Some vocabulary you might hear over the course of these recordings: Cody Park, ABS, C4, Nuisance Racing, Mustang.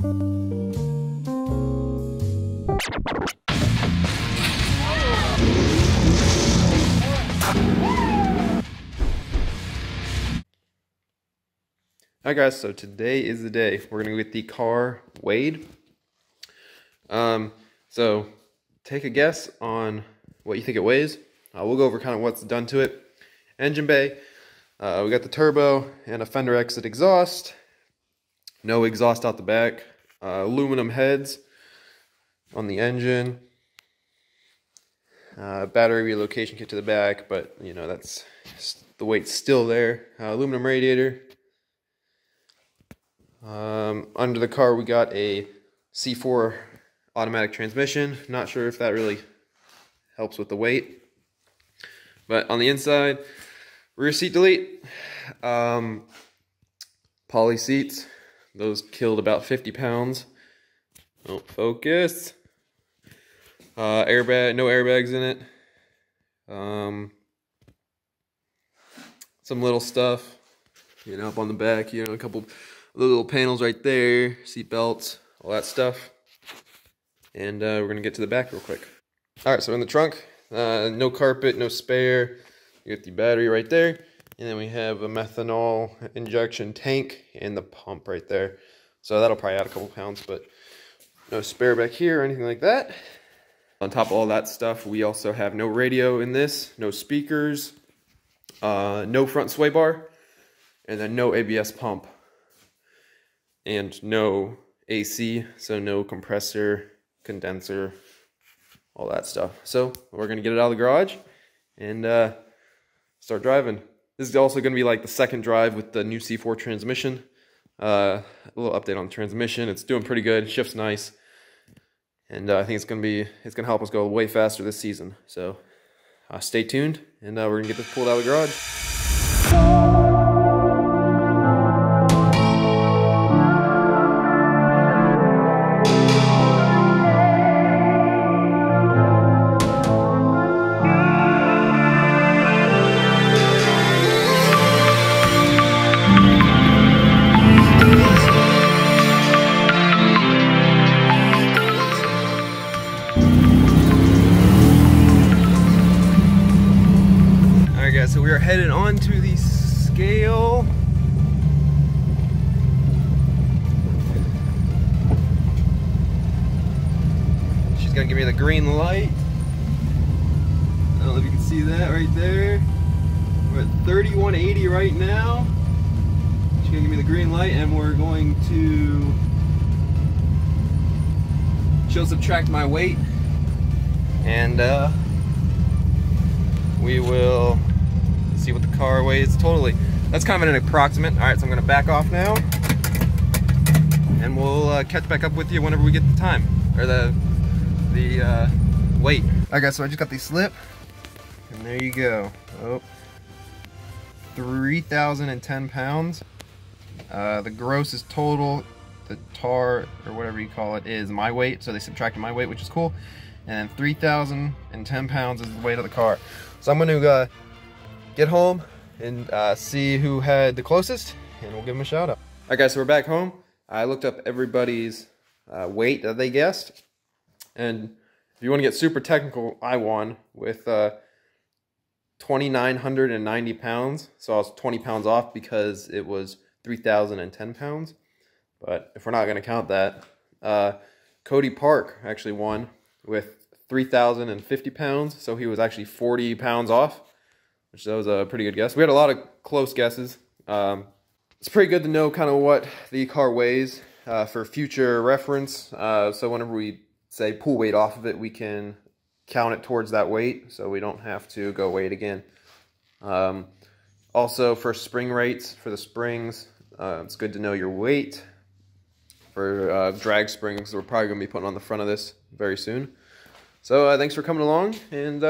Alright guys, so today is the day. We're going to get the car weighed. So take a guess on what you think it weighs. We'll go over kind of what's done to it. Engine bay, we got the turbo and a fender exit exhaust. No exhaust out the back. Aluminum heads on the engine. Battery relocation kit to the back, but you know, that's the weight's still there. Aluminum radiator. Under the car we got a C4 automatic transmission. Not sure if that really helps with the weight, but on the inside, rear seat delete, poly seats, those killed about 50 pounds. Don't focus. Airbag, no airbags in it. Some little stuff, you know, up on the back, you know, a couple little panels right there, seat belts, all that stuff. And we're going to get to the back real quick. Alright, so in the trunk, no carpet, no spare. You get the battery right there. And then we have a methanol injection tank and the pump right there. So that'll probably add a couple pounds, but no spare back here or anything like that. On top of all that stuff, we also have no radio in this, no speakers, no front sway bar, and then no ABS pump. And no AC, so no compressor, condenser, all that stuff. So we're going to get it out of the garage and start driving. This is also going to be like the second drive with the new C4 transmission. A little update on the transmission. It's doing pretty good. Shifts nice. And I think it's going to help us go way faster this season. So stay tuned, and we're going to get this pulled out of the garage. So we are headed on to the scale. She's gonna give me the green light. I don't know if you can see that right there. We're at 3180 right now. She's gonna give me the green light and we're going to... She'll subtract my weight and we will see what the car weighs totally. That's kind of an approximate. All right, so I'm going to back off now, and we'll catch back up with you whenever we get the time or the weight. All right, guys. So I just got the slip, and there you go. Oh, 3,010 pounds. The gross is total. The tar or whatever you call it is my weight. So they subtracted my weight, which is cool. And 3,010 pounds is the weight of the car. So I'm going to get home and see who had the closest, and we'll give them a shout out. All right, guys, so we're back home. I looked up everybody's weight that they guessed. And if you want to get super technical, I won with 2,990 pounds. So I was 20 pounds off because it was 3,010 pounds. But if we're not going to count that, Cody Park actually won with 3,050 pounds. So he was actually 40 pounds off. Which that was a pretty good guess. We had a lot of close guesses. It's pretty good to know kind of what the car weighs for future reference. So whenever we say pull weight off of it, we can count it towards that weight, so we don't have to go weigh it again. Also for spring rates, for the springs, it's good to know your weight. For drag springs, we're probably going to be putting on the front of this very soon. So thanks for coming along, and...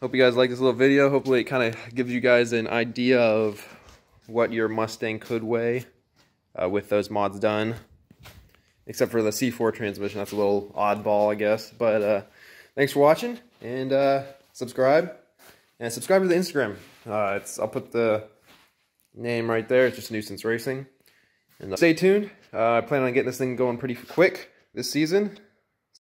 hope you guys like this little video. Hopefully it kind of gives you guys an idea of what your Mustang could weigh with those mods done. Except for the C4 transmission. That's a little oddball, I guess. But thanks for watching. And subscribe. And subscribe to the Instagram. I'll put the name right there. It's just Nuisance Racing. And stay tuned. I plan on getting this thing going pretty quick this season.